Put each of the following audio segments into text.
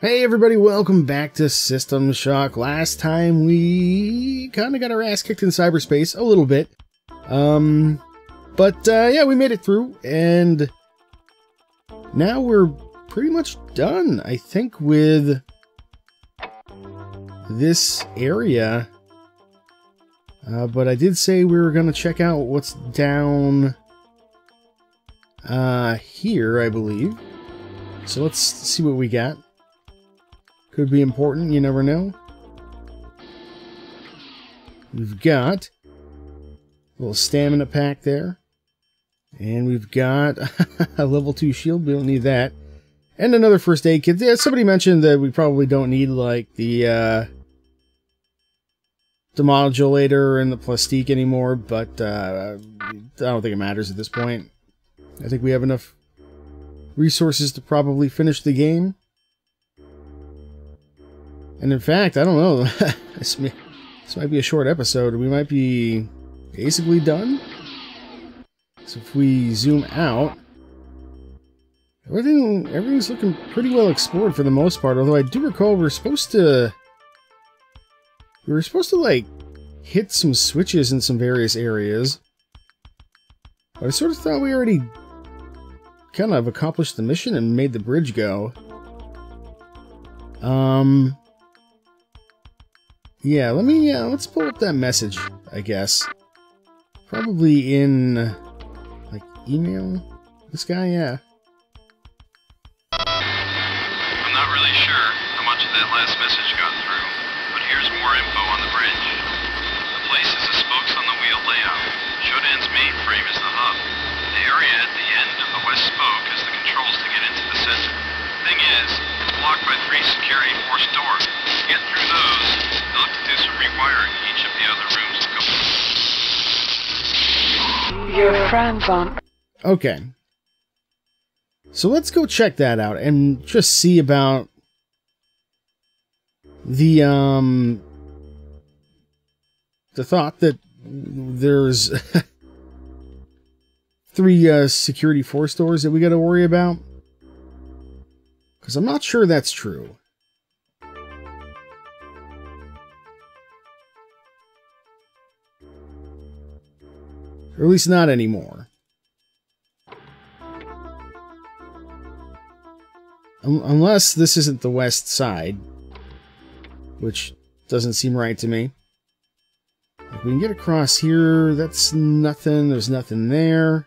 Hey everybody, welcome back to System Shock. Last time we kind of got our ass kicked in cyberspace a little bit. Yeah, we made it through, and now we're pretty much done, I think, with this area. But I did say we were going to check out what's down here, I believe. So let's see what we got. Could be important, you never know. We've got a little stamina pack there. And we've got a level 2 shield, we don't need that. And another first aid kit. Yeah, somebody mentioned that we probably don't need, like, the modulator and the plastique anymore, but I don't think it matters at this point. I think we have enough resources to probably finish the game. And in fact, I don't know, this might be a short episode. We might be basically done. So if we zoom out, everything's looking pretty well explored for the most part. Although I do recall we were supposed to like hit some switches in some various areas. But I sort of thought we already kind of accomplished the mission and made the bridge go. Yeah, let's pull up that message, I guess. Probably in, like, email? This guy, yeah. I'm not really sure how much of that last message got through, but here's more info on the bridge. The place is a spokes on the wheel layout. Shodan's main frame is the hub. The area at the end of the west spoke is the controls to get into the center. Thing is, it's blocked by 3 security force doors. To get through those, they'll have to do some rewiring in each of the other rooms to go. Your friend's on. Okay. So let's go check that out and just see about the thought that there's 3 security force doors that we got to worry about. Because I'm not sure that's true. Or at least not anymore. Unless this isn't the west side. Which doesn't seem right to me. If we can get across here, that's nothing. There's nothing there.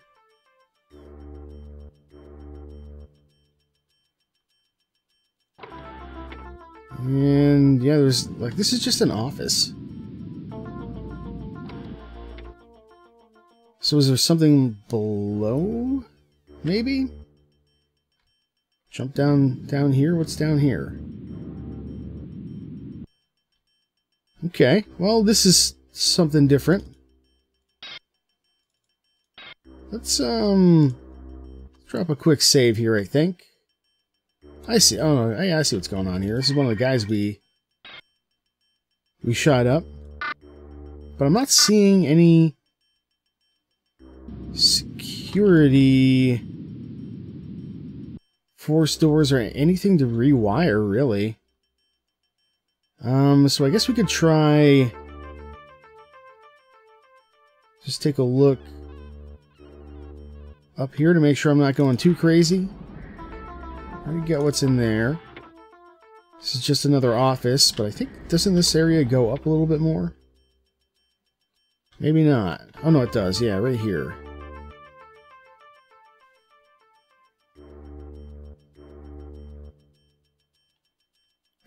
And yeah, there's like, this is just an office. So is there something below? Maybe? Jump down here? What's down here? Okay, well, this is something different. Let's drop a quick save here, I think. I see. Oh, yeah, I see what's going on here. This is one of the guys we shot up, but I'm not seeing any security force doors or anything to rewire, really. So I guess we could try. Just take a look up here to make sure I'm not going too crazy. I already got what's in there. This is just another office, but I think, doesn't this area go up a little bit more? Maybe not. Oh no, it does. Yeah, right here.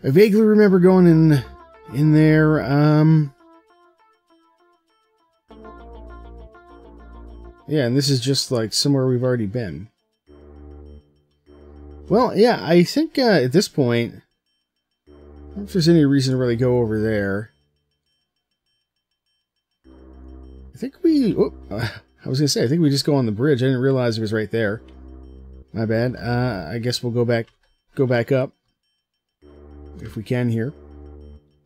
I vaguely remember going in there. Yeah, and this is just like somewhere we've already been. Well, yeah, I think at this point, I don't know if there's any reason to really go over there. I think we... Oh, I was going to say, I think we just go on the bridge. I didn't realize it was right there. My bad. I guess we'll go back up. If we can here.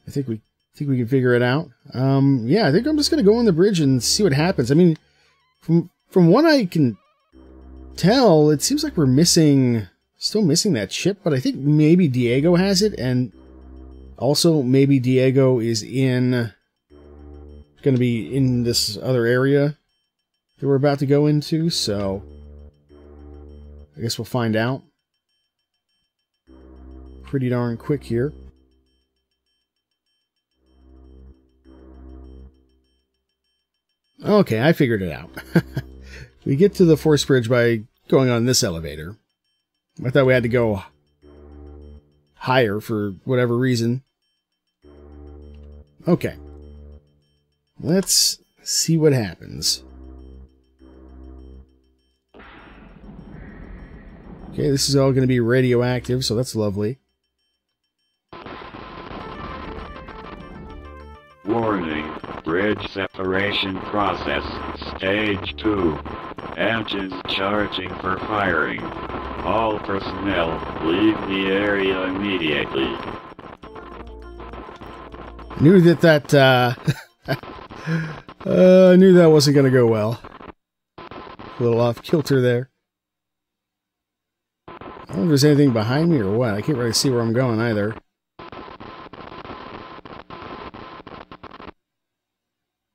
I think we can figure it out. Yeah, I think I'm just going to go on the bridge and see what happens. I mean, from what I can tell, it seems like we're missing Still missing that chip, but I think maybe Diego has it, and also maybe Diego is in... going to be in this other area that we're about to go into, so... I guess we'll find out. Pretty darn quick here. Okay, I figured it out. We get to the force bridge by going on this elevator. I thought we had to go higher for whatever reason. Okay. Let's see what happens. Okay, this is all going to be radioactive, so that's lovely. Warning. Bridge separation process. Stage 2. Engines charging for firing. All personnel, leave the area immediately. Knew that knew that wasn't going to go well. A little off kilter there. I don't know if there's anything behind me or what. I can't really see where I'm going either.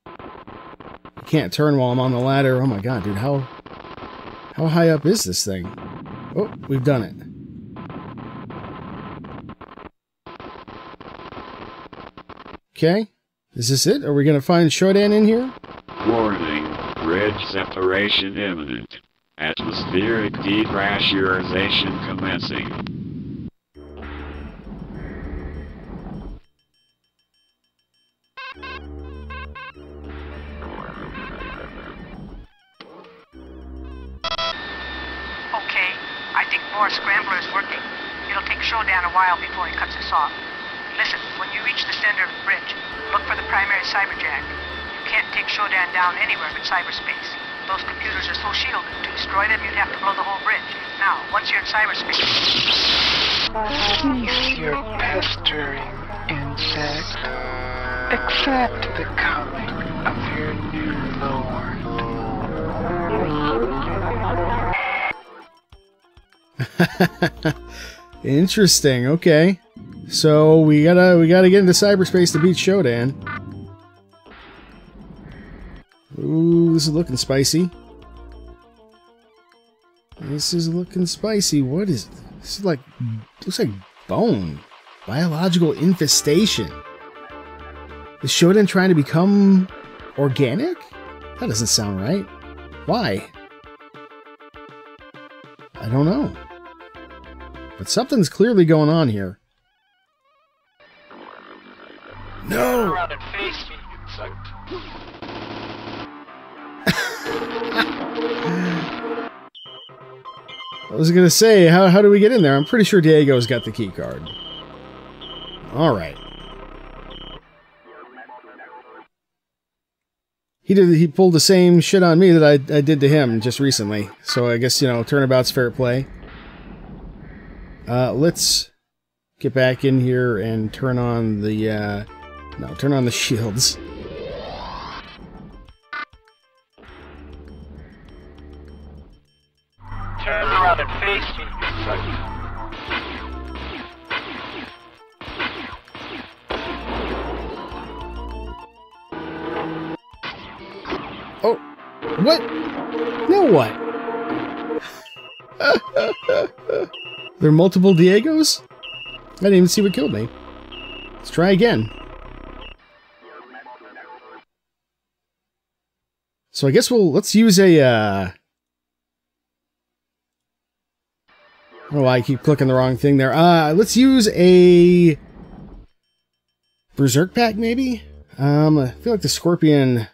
I can't turn while I'm on the ladder. Oh my god, dude. How high up is this thing? Oh, we've done it. Okay. Is this it? Are we going to find Shodan in here? Warning. Bridge separation imminent. Atmospheric depressurization commencing. Okay, I think Morris Scrambler is working. It'll take Shodan a while before he cuts us off. Listen, when you reach the center of the bridge, look for the primary cyberjack. You can't take Shodan down anywhere but cyberspace. Those computers are so shielded, to destroy them, you'd have to blow the whole bridge. Now, once you're in cyberspace... Cease your pestering, insect. Accept the coming of your new lord. Interesting, okay. So, we gotta get into cyberspace to beat Shodan. Ooh, this is looking spicy. This is looking spicy. What is this? This is like, looks like bone. Biological infestation. Is Shodan trying to become organic? That doesn't sound right. Why? I don't know. But something's clearly going on here. No! I was gonna say, how do we get in there? I'm pretty sure Diego's got the key card. Alright. He pulled the same shit on me that I did to him just recently. So I guess, you know, turnabout's fair play. Let's get back in here and turn on the turn on the shields. Oh, what? No, what? There are multiple Diegos? I didn't even see what killed me. Let's try again. So I guess let's use a, oh, I keep clicking the wrong thing there. Let's use a Berserk Pack, maybe? I feel like the Scorpion...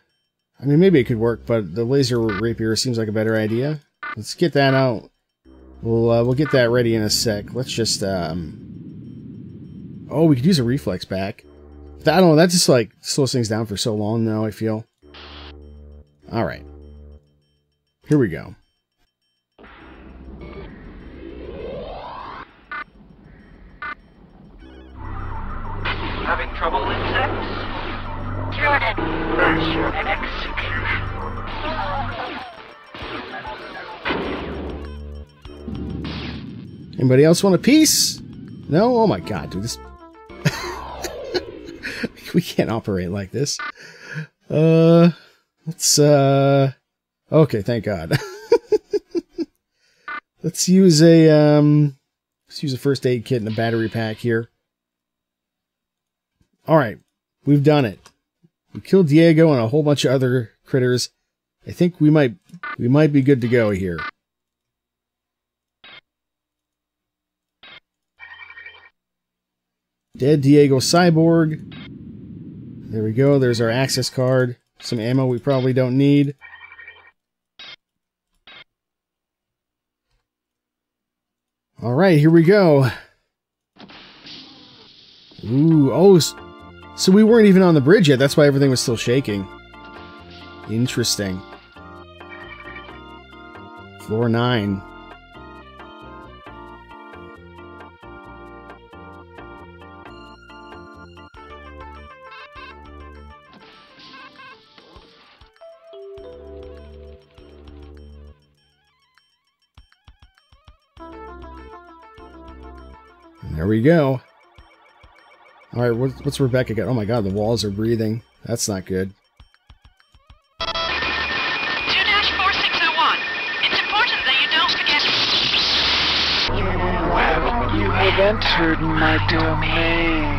I mean, maybe it could work, but the Laser Rapier seems like a better idea. Let's get that out. We'll get that ready in a sec. Let's just, oh, we could use a Reflex Pack. But I don't know, that just, like, slows things down for so long now, I feel. Alright. Here we go. Having trouble with sex? Jordan. Laser and execution. Anybody else want a piece? No? Oh my god, dude. This... we can't operate like this. Let's, okay, thank god. Let's use a first aid kit and a battery pack here. Alright, we've done it. We killed Diego and a whole bunch of other critters. I think we might be good to go here. Dead Diego Cyborg. There we go. There's our access card. Some ammo we probably don't need. All right, here we go. Ooh, oh, so we weren't even on the bridge yet. That's why everything was still shaking. Interesting. Floor 9. There we go. All right, what's Rebecca got? Oh my god, the walls are breathing. That's not good. 2-4601. It's important that you don't forget. You have entered my domain.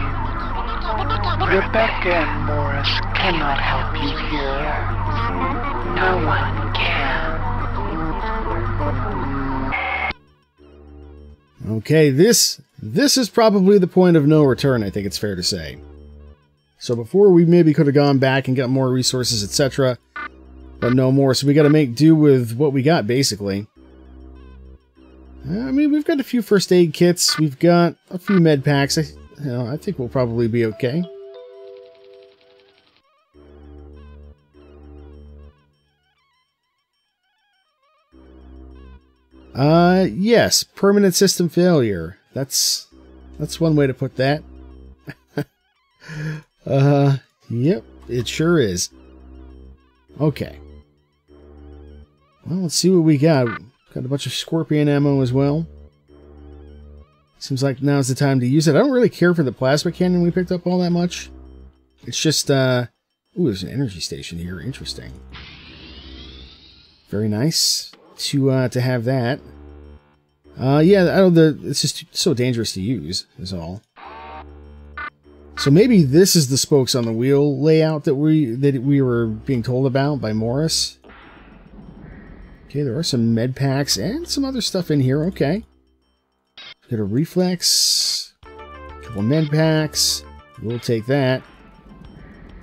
Rebecca and Morris cannot help you here. No one can. Okay, this is probably the point of no return, I think it's fair to say. So before we maybe could have gone back and got more resources, etc. But no more, so we gotta make do with what we got, basically. I mean, we've got a few first aid kits, we've got a few med packs, I think we'll probably be okay. Yes, permanent system failure. That's one way to put that. Yep, it sure is. Okay. Well, let's see what we got. Got a bunch of scorpion ammo as well. Seems like now's the time to use it. I don't really care for the plasma cannon we picked up all that much. It's just, ooh, there's an energy station here. Interesting. Very nice to have that. Yeah, it's just so dangerous to use, is all. So maybe this is the spokes on the wheel layout that we were being told about by Morris. Okay, there are some med packs and some other stuff in here. Okay, got a reflex, a couple med packs. We'll take that.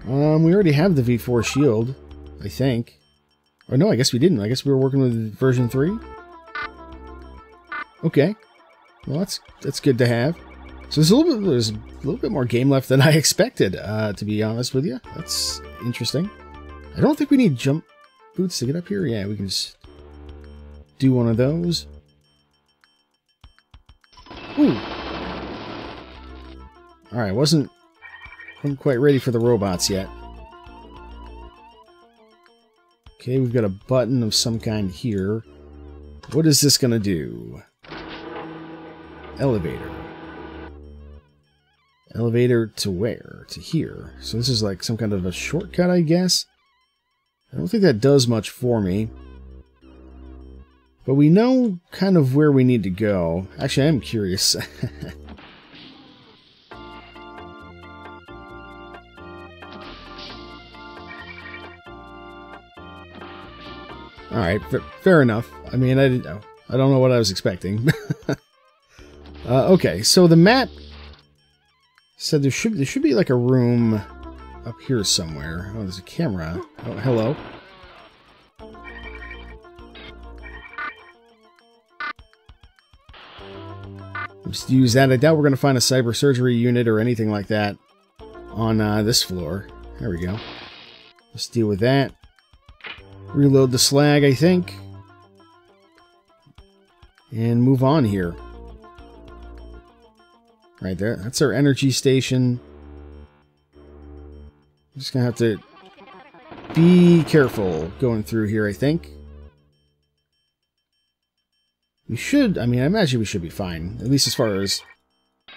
We already have the V4 shield, I think. Or no, I guess we didn't. I guess we were working with version 3. Okay, well that's good to have. So there's a little bit more game left than I expected, to be honest with you. That's interesting. I don't think we need jump boots to get up here. Yeah, we can just do one of those. Ooh. All right, wasn't quite ready for the robots yet. Okay, we've got a button of some kind here. What is this gonna do? Elevator. Elevator to where? To here. So this is like some kind of a shortcut, I guess? I don't think that does much for me. But we know kind of where we need to go. Actually, I am curious. Alright, fair enough. I mean, I don't know what I was expecting. Okay, so the map... So there should be like a room up here somewhere. Oh, there's a camera. Oh, hello. Just use that. I doubt we're going to find a cyber surgery unit or anything like that on this floor. There we go. Let's deal with that. Reload the slag, I think. And move on here. Right there, that's our energy station. I'm just gonna have to be careful going through here, I think. We should, I mean, I imagine we should be fine. At least as far as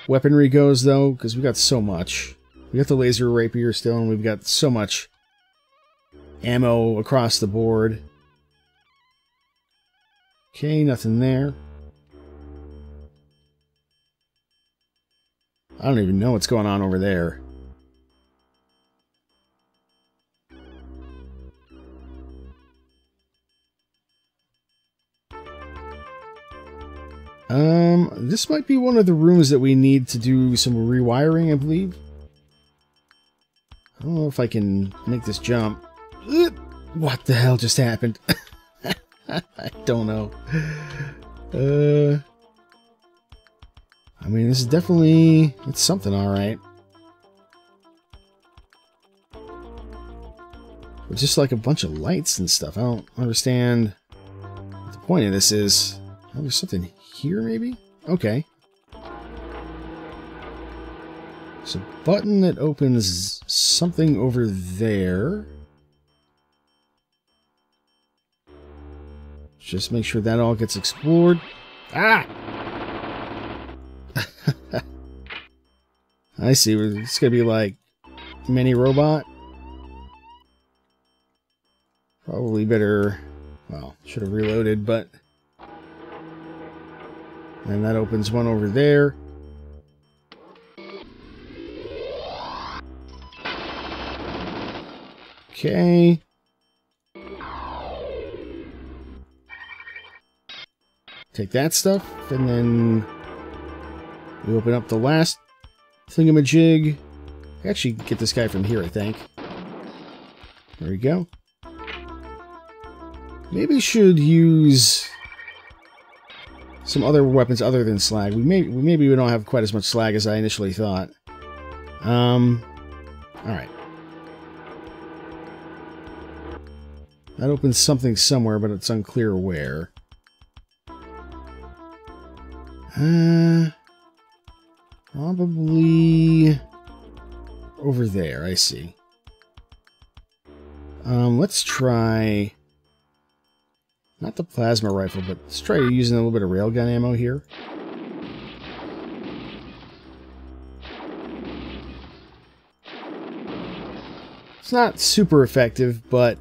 weaponry goes, though, because we got so much. We got the laser rapier still, and we've got so much ammo across the board. Okay, nothing there. I don't even know what's going on over there. This might be one of the rooms that we need to do some rewiring, I believe. I don't know if I can make this jump. What the hell just happened? I don't know. I mean, this is definitely... it's something, alright. It's just like a bunch of lights and stuff. I don't understand what the point of this is. Oh, there's something here, maybe? Okay. There's a button that opens something over there. Just make sure that all gets explored. Ah! I see. It's going to be like mini robot. Probably better... well, should have reloaded, but... and that opens one over there. Okay. Take that stuff, and then we open up the last thingamajig. I actually get this guy from here, I think. There we go. Maybe should use some other weapons other than slag. Maybe we don't have quite as much slag as I initially thought. Alright. That opens something somewhere, but it's unclear where. Probably over there, I see. Let's try... not the plasma rifle, but let's try using a little bit of railgun ammo here. It's not super effective, but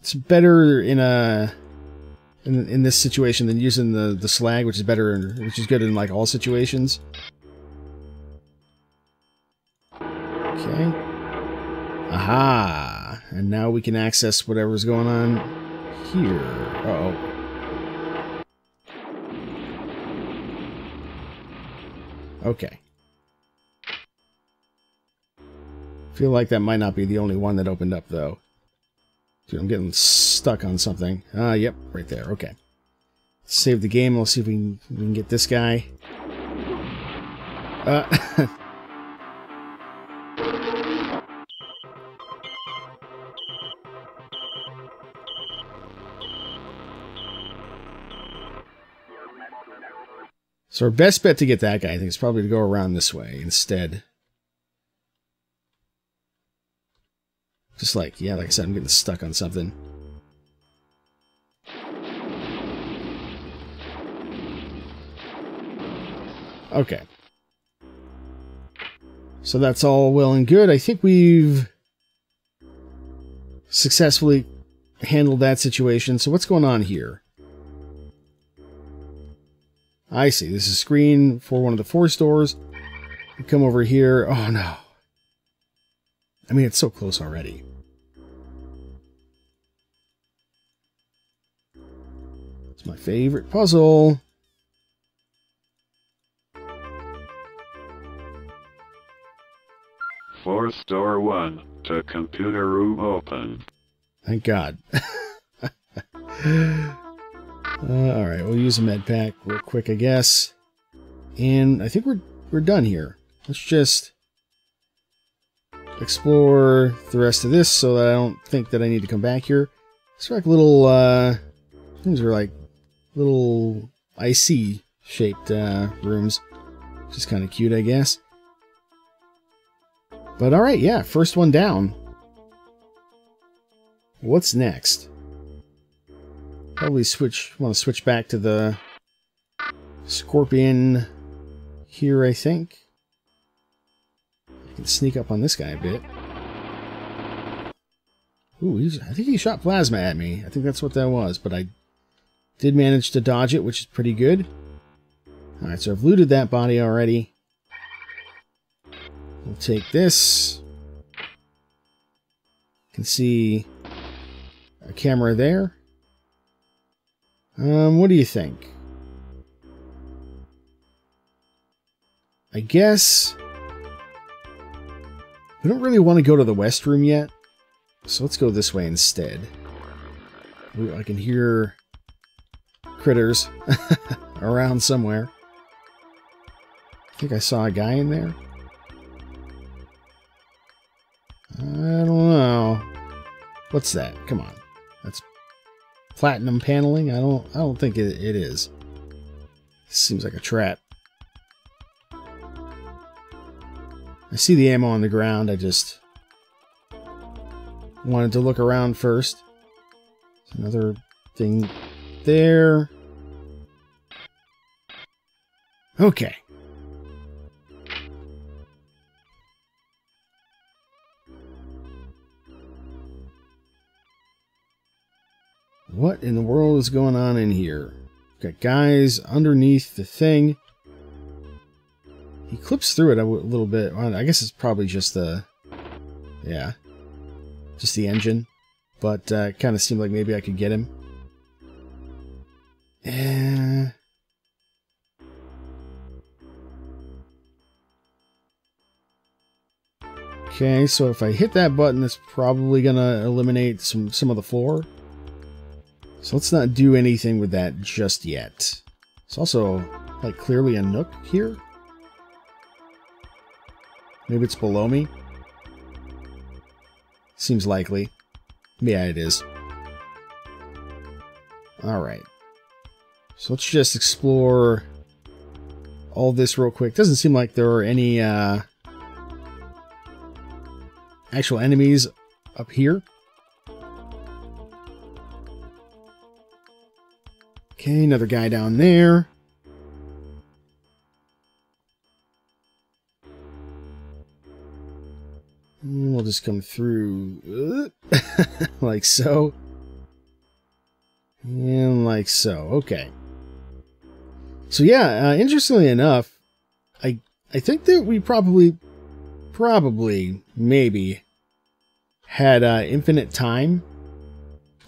it's better in this situation than using the slag, which is better, which is good in like all situations. Okay. Aha! And now we can access whatever's going on here. Uh-oh. Okay. Feel like that might not be the only one that opened up, though. Dude, I'm getting stuck on something. Yep, right there. Okay. Save the game. We'll see if we can get this guy. So our best bet to get that guy, I think, is probably to go around this way instead. Just like, yeah, like I said, I'm getting stuck on something. Okay. So that's all well and good. I think we've successfully handled that situation. So what's going on here? I see. This is a screen for one of the force doors. We come over here. Oh, no. I mean, it's so close already. It's my favorite puzzle. Force door 1 to computer room open. Thank God. Alright, we'll use a med pack real quick, I guess. And I think we're done here. Let's just explore the rest of this so that I don't think that I need to come back here. It's like little, things are like little IC-shaped rooms. Just kind of cute, I guess. But alright, yeah, first one down. What's next? Probably want to switch back to the Scorpion here, I think. I can sneak up on this guy a bit. Ooh, I think he shot plasma at me. I think that's what that was, but I did manage to dodge it, which is pretty good. Alright, so I've looted that body already. We'll take this. You can see a camera there. What do you think? I guess we don't really want to go to the West Room yet, so let's go this way instead. Ooh, I can hear critters around somewhere. I think I saw a guy in there. I don't know. What's that? Come on. That's platinum paneling? I don't think it is. This seems like a trap. I see the ammo on the ground, I just wanted to look around first. There's another thing there. Okay. What in the world is going on in here? Got guys underneath the thing. He clips through it a little bit. I guess it's probably just the... yeah. Just the engine. But it kind of seemed like maybe I could get him. Okay, so if I hit that button, it's probably going to eliminate some of the floor. So let's not do anything with that just yet. It's also, like, clearly a nook here. Maybe it's below me? Seems likely. Yeah, it is. Alright. So let's just explore all this real quick. Doesn't seem like there are any actual enemies up here. Okay, another guy down there. We'll just come through like so. And like so. Okay. So yeah, interestingly enough, I think that we probably, maybe had infinite time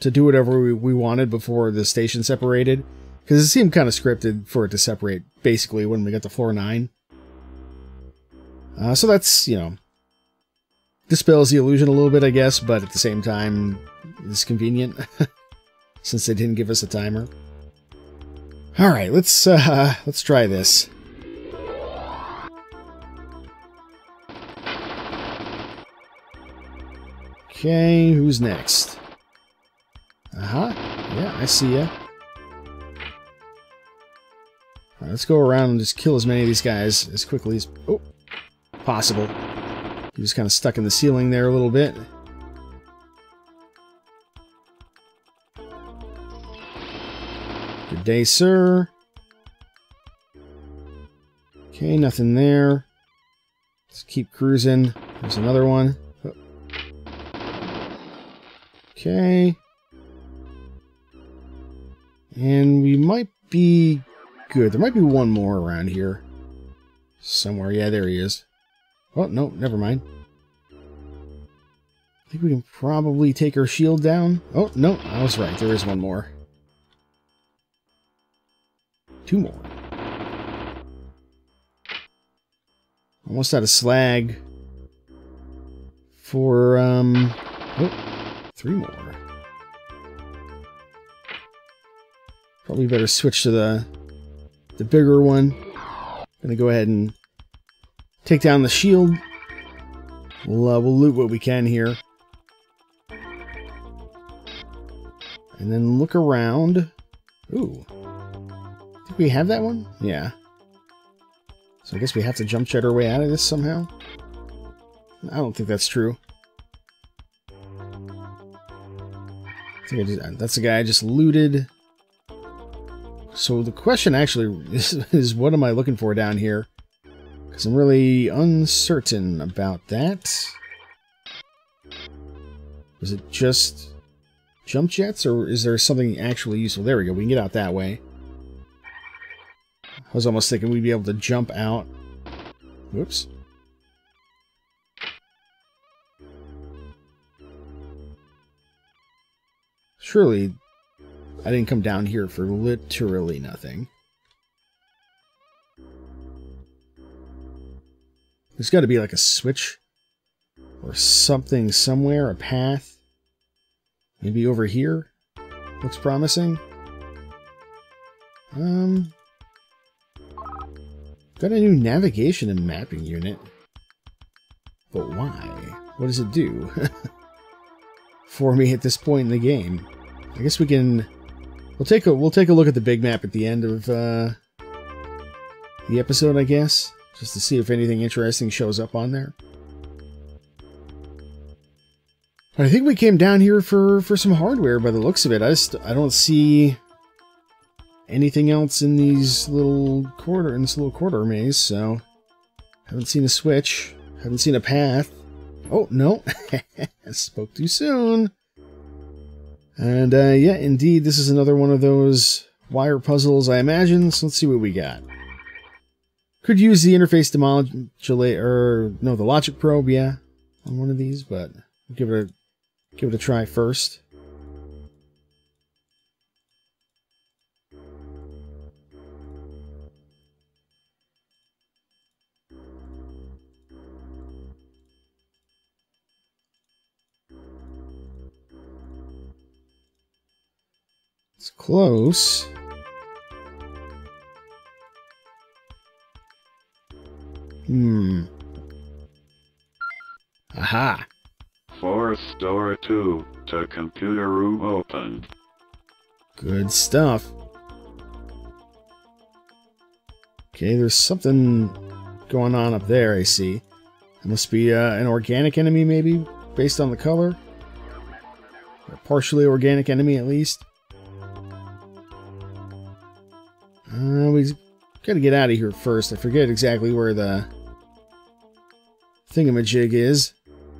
to do whatever we wanted before the station separated. Because it seemed kind of scripted for it to separate, basically, when we got to floor 9. So that's, you know... dispels the illusion a little bit, I guess, but at the same time, it's convenient since they didn't give us a timer. All right, let's try this. Okay, who's next? Yeah, I see ya. All right, let's go around and just kill as many of these guys as quickly as possible. He was kind of stuck in the ceiling there a little bit. Good day, sir. Okay, nothing there. Let's keep cruising. There's another one. Okay. And we might be good. There might be one more around here. Somewhere. Yeah, there he is. Oh, no, never mind. I think we can probably take her shield down. Oh, no, I was right. There is one more. Two more. Almost out of slag for, three more. Probably better switch to the bigger one. Gonna go ahead and take down the shield. We'll loot what we can here. And then look around. Ooh. Did we have that one? Yeah. So I guess we have to jump jet our way out of this somehow. I don't think that's true. I think that's the guy I just looted. So the question actually is what am I looking for down here? Because I'm really uncertain about that. Was it just jump jets, or is there something actually useful? There we go, we can get out that way. I was almost thinking we'd be able to jump out. Whoops. Surely, I didn't come down here for literally nothing. There's got to be like a switch or something somewhere, a path. Maybe over here? Looks promising. Got a new navigation and mapping unit. But why? What does it do? For me at this point in the game. I guess we can... We'll take a look at the big map at the end of the episode, I guess. Just to see if anything interesting shows up on there. I think we came down here for some hardware by the looks of it. I don't see anything else in these little quarter, in this little quarter maze, so haven't seen a switch, haven't seen a path. Oh no, spoke too soon. And yeah, indeed, this is another one of those wire puzzles, I imagine. So let's see what we got. Could use the interface demodulator, or no, the logic probe, yeah, on one of these, but we'll give it a try first. It's close. Aha. Forest door 2 to computer room opened. Good stuff. Okay, there's something going on up there, I see. It must be an organic enemy, maybe, based on the color. Or partially organic enemy, at least. We gotta get out of here first. I forget exactly where the thingamajig is.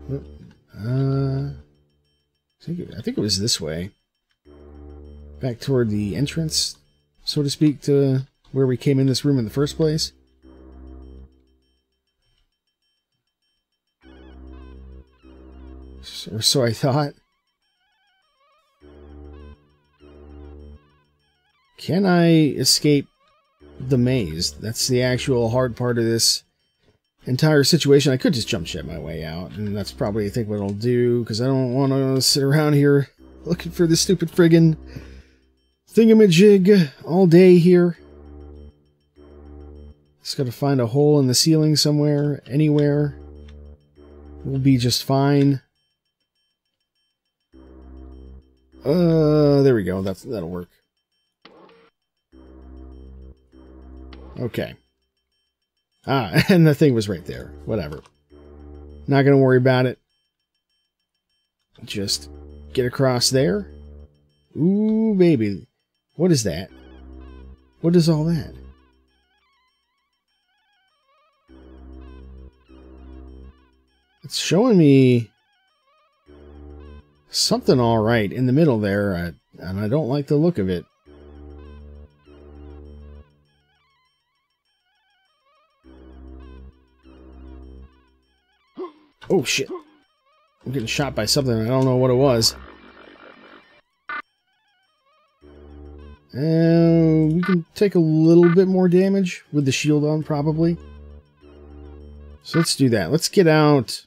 I think it was this way. Back toward the entrance, so to speak, to where we came in this room in the first place. Or so I thought. Can I escape the maze? That's the actual hard part of this entire situation. I could just jump shit my way out, and that's probably, I think, what I'll do, because I don't want to sit around here looking for this stupid friggin' thingamajig all day here. Just gotta find a hole in the ceiling somewhere, anywhere. We'll be just fine. There we go. That'll work. Okay. Ah, and the thing was right there. Whatever. Not gonna worry about it. Just get across there. Ooh, baby. What is that? What is all that? It's showing me something alright in the middle there, and I don't like the look of it. Oh, shit. I'm getting shot by something. I don't know what it was. We can take a little bit more damage with the shield on, probably. So let's do that. Let's get out.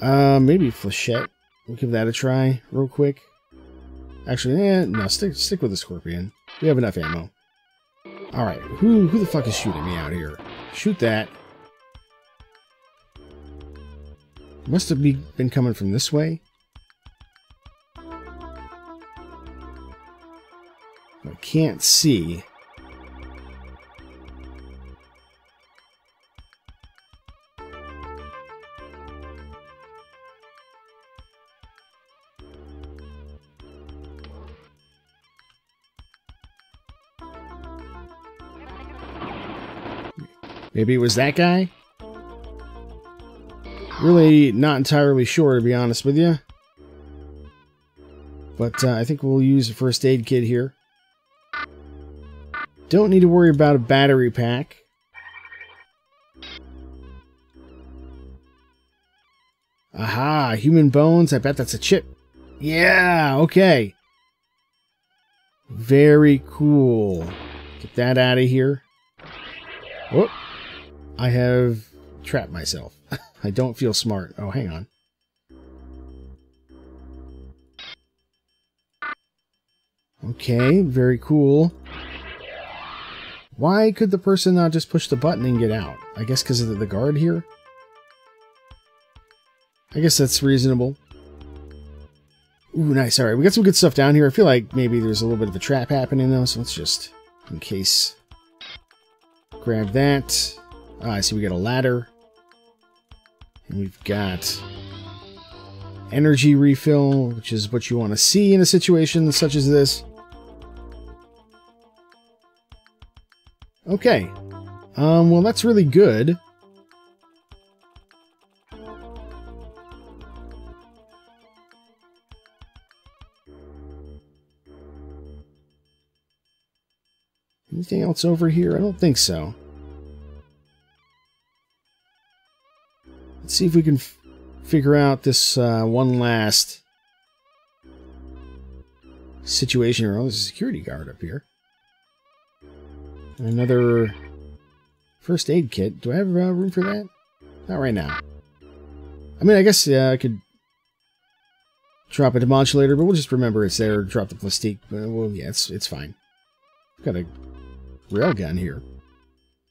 Maybe Flechette. We'll give that a try real quick. Actually, no, stick with the Scorpion. We have enough ammo. Alright, who the fuck is shooting me out here? Shoot that. Must have been coming from this way. I can't see. Maybe it was that guy? Really not entirely sure, to be honest with you. But I think we'll use the first aid kit here. Don't need to worry about a battery pack. Aha, human bones. I bet that's a chip. Yeah, okay. Very cool. Get that out of here. Whoop. I have trapped myself. I don't feel smart. Oh, hang on. Okay, very cool. Why could the person not just push the button and get out? I guess because of the guard here? I guess that's reasonable. Ooh, nice. Alright, we got some good stuff down here. I feel like maybe there's a little bit of a trap happening, though, so let's just, in case, grab that. Ah, I see we got a ladder. And we've got energy refill, which is what you want to see in a situation such as this. Okay. Well, that's really good. Anything else over here? I don't think so. Let's see if we can figure out this one last situation. Oh, there's a security guard up here. Another first aid kit. Do I have room for that? Not right now. I mean, I guess I could drop a demodulator, but we'll just remember it's there. Drop the plastique. Well, yeah, it's fine. I've got a railgun here.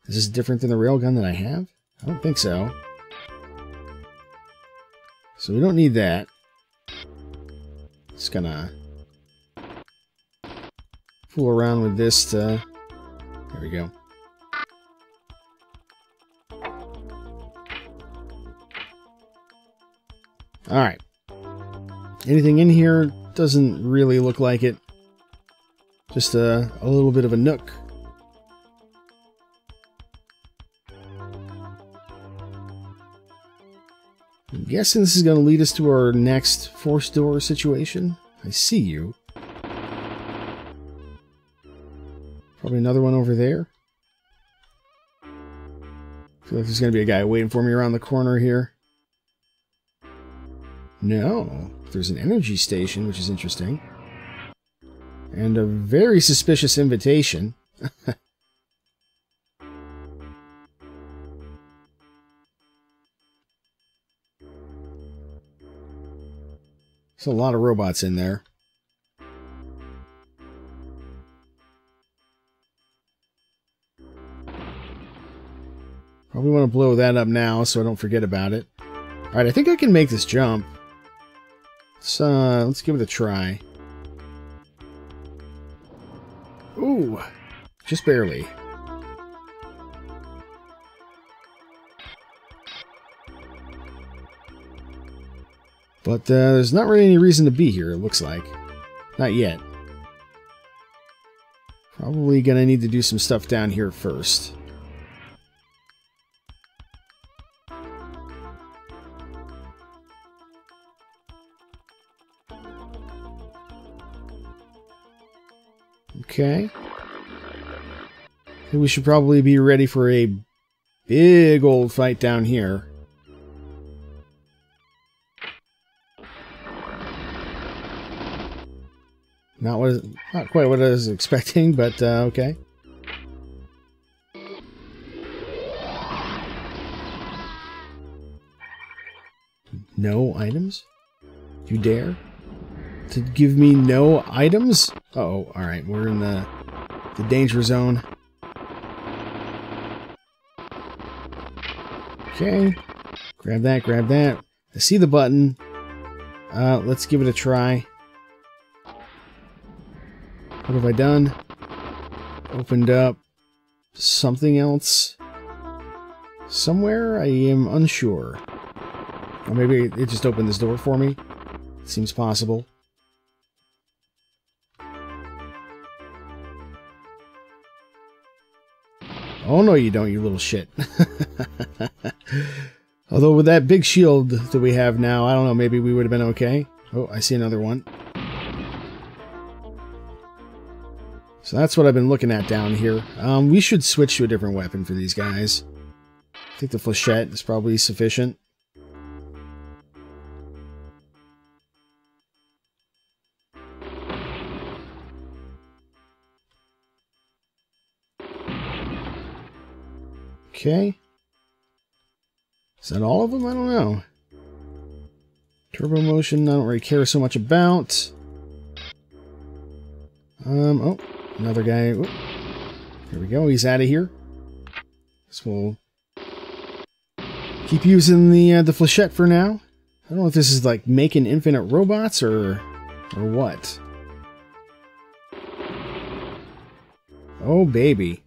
Is this different than the railgun that I have? I don't think so. So we don't need that. Just gonna fool around with this to... There we go. Alright. Anything in here? Doesn't really look like it. Just a little bit of a nook. I'm guessing this is going to lead us to our next force door situation. I see you. Probably another one over there. I feel like there's going to be a guy waiting for me around the corner here. No. There's an energy station, which is interesting. And a very suspicious invitation. There's a lot of robots in there. Probably want to blow that up now so I don't forget about it. Alright, I think I can make this jump. Let's give it a try. Ooh, just barely. But there's not really any reason to be here, it looks like. Not yet. Probably gonna need to do some stuff down here first. Okay. I think we should probably be ready for a big old fight down here. Not quite what I was expecting, but okay. No items? You dare to give me no items? Uh-oh, alright, we're in the danger zone. Okay, grab that, grab that. I see the button. Let's give it a try. What have I done? Opened up something else somewhere? I am unsure. Or maybe it just opened this door for me. Seems possible. Oh, no, you don't, you little shit. Although with that big shield that we have now, I don't know, maybe we would have been okay. Oh, I see another one. So that's what I've been looking at down here. We should switch to a different weapon for these guys. I think the flechette is probably sufficient. Okay. Is that all of them? I don't know. Turbo motion, I don't really care so much about. Oh, another guy. Oop. There we go. He's out of here. Guess we'll keep using the flechette for now. I don't know if this is like making infinite robots or what. Oh baby.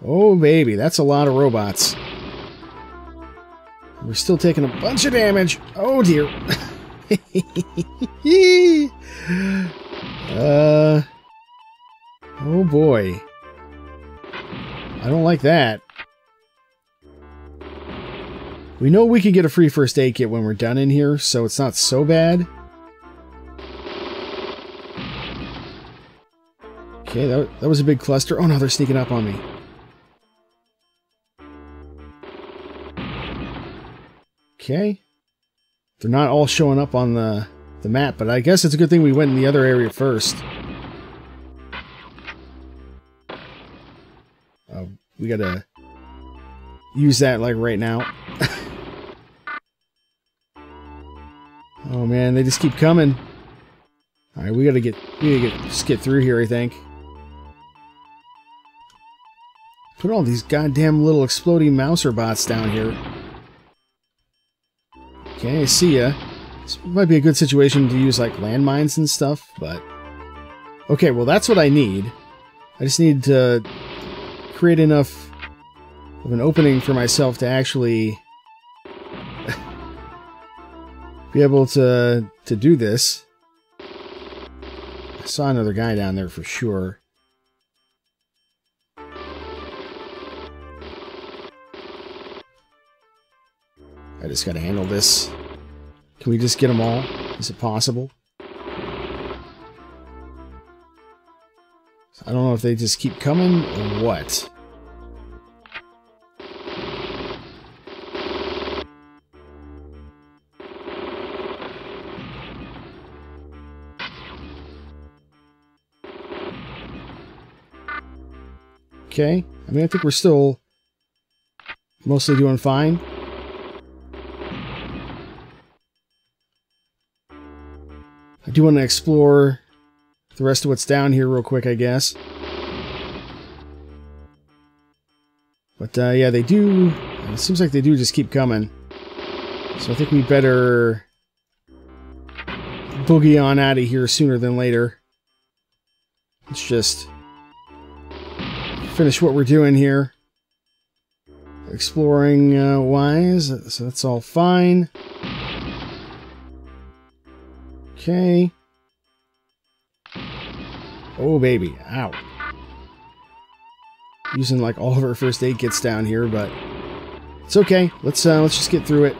Oh baby, that's a lot of robots. We're still taking a bunch of damage. Oh dear. Oh boy. I don't like that. We know we could get a free first aid kit when we're done in here, so it's not so bad. Okay, that was a big cluster. Oh no, they're sneaking up on me. Okay. They're not all showing up on the map, but I guess it's a good thing we went in the other area first. Oh, we gotta use that like right now. Oh man, they just keep coming. All right, we gotta get through here, I think. Put all these goddamn little exploding mouser bots down here. Okay, see ya. This might be a good situation to use, like, landmines and stuff, but... Okay, well, that's what I need. I just need to create enough of an opening for myself to actually be able to do this. I saw another guy down there for sure. I just gotta handle this. Can we just get them all? Is it possible? I don't know if they just keep coming or what. Okay. I mean, I think we're still mostly doing fine. I do want to explore the rest of what's down here real quick, I guess. But, yeah, they do... It seems like they do just keep coming. So I think we better boogie on out of here sooner than later. Let's just finish what we're doing here. Exploring, wise, so that's all fine. Okay. Oh, baby. Ow. Using, like, all of our first aid kits down here, but it's okay. Let's just get through it.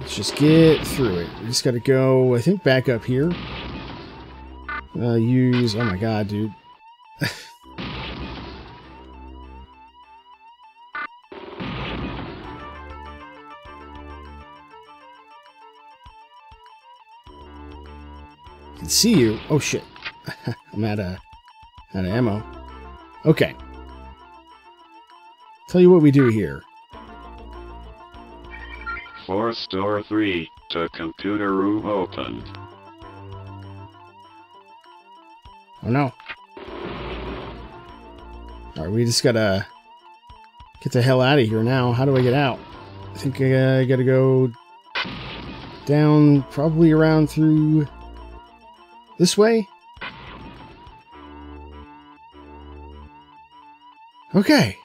Let's just get through it. We just gotta go, I think, back up here. Use... Oh, my God, dude. See you. Oh shit. I'm out of ammo. Okay. Tell you what we do here. Force door 3 to computer room opened. Oh no. Alright, we just gotta get the hell out of here now. How do I get out? I think I gotta go down, probably around through... This way? Okay.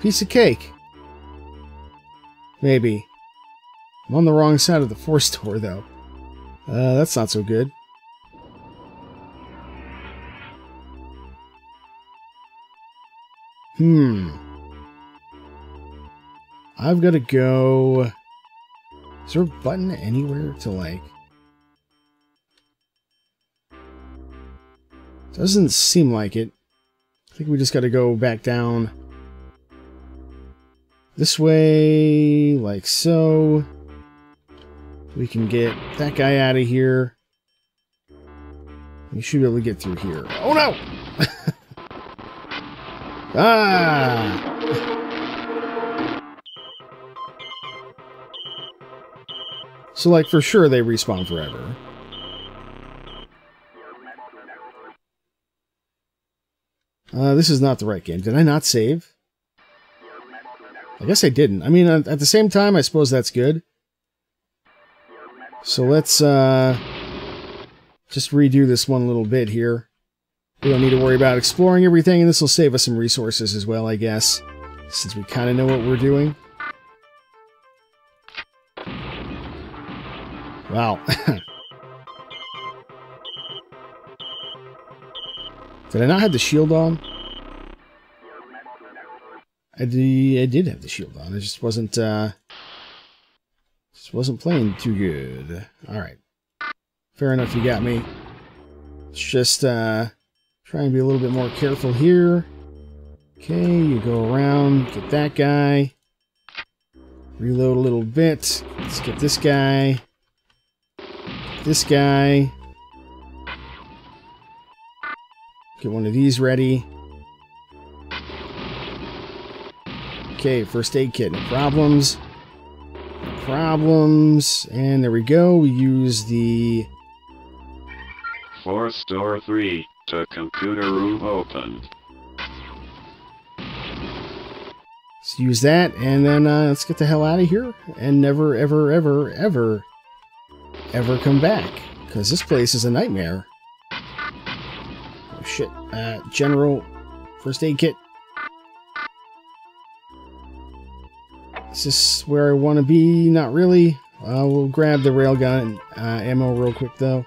Piece of cake. Maybe. I'm on the wrong side of the force door, though. That's not so good. I've got to go... Is there a button anywhere to, like... Doesn't seem like it. I think we just got to go back down. This way, like so. We can get that guy out of here. We should be able to get through here. Oh no! Ah! So, like, for sure they respawn forever. This is not the right game. Did I not save? I guess I didn't. I mean, at the same time, I suppose that's good. So let's, just redo this one little bit here. We don't need to worry about exploring everything, and this will save us some resources as well, I guess, since we kind of know what we're doing. Wow. Did I not have the shield on? I did have the shield on. I just wasn't playing too good. Alright. Fair enough, you got me. Let's just try and be a little bit more careful here. Okay, you go around, get that guy. Reload a little bit. Let's get this guy. This guy. Get one of these ready. Okay, first aid kit, no problems. No problems. And there we go. We use the... Force door 3 to computer room opened. Let's use that, and then let's get the hell out of here and never, ever, ever, ever, ever come back, because this place is a nightmare. Oh shit! General first aid kit. Is this where I want to be? Not really. We'll grab the railgun ammo real quick though.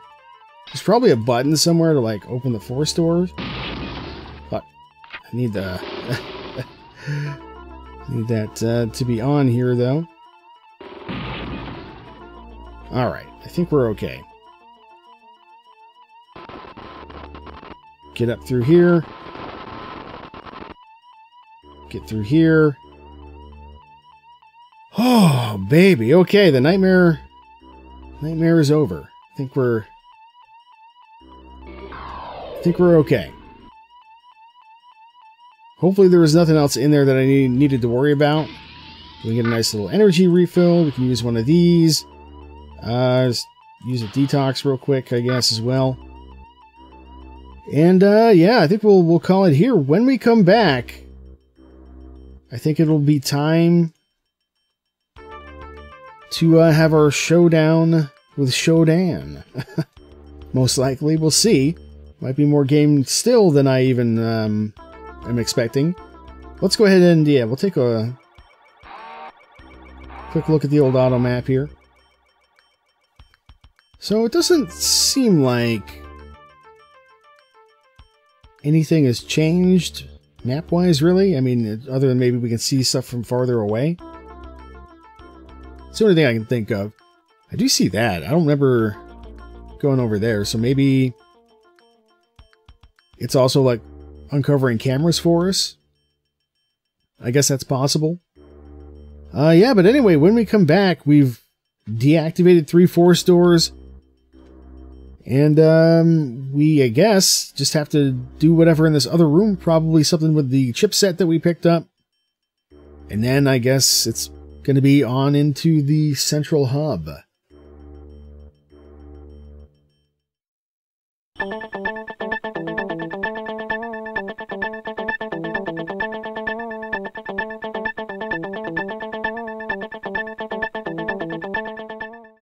There's probably a button somewhere to, like, open the force doors. But I need the... need that to be on here, though. Alright, I think we're okay. Get up through here. Get through here. Oh, baby. Okay, the nightmare is over. I think we're okay. Hopefully there was nothing else in there that I needed to worry about. We get a nice little energy refill. We can use one of these. Just use a detox real quick, I guess, as well. And yeah, I think we'll call it here. When we come back, I think it'll be time to have our showdown with Shodan. Most likely, we'll see. Might be more game still than I even am expecting. Let's go ahead and, yeah, we'll take a quick look at the old auto map here. So it doesn't seem like anything has changed map-wise, really. I mean, other than maybe we can see stuff from farther away. It's the only thing I can think of. I do see that. I don't remember going over there, so maybe... It's also, like, uncovering cameras for us. I guess that's possible. Yeah, but anyway, when we come back, we've deactivated 3 force doors. And, we, I guess, just have to do whatever in this other room. Probably something with the chipset that we picked up. And then, I guess, it's going to be on into the central hub.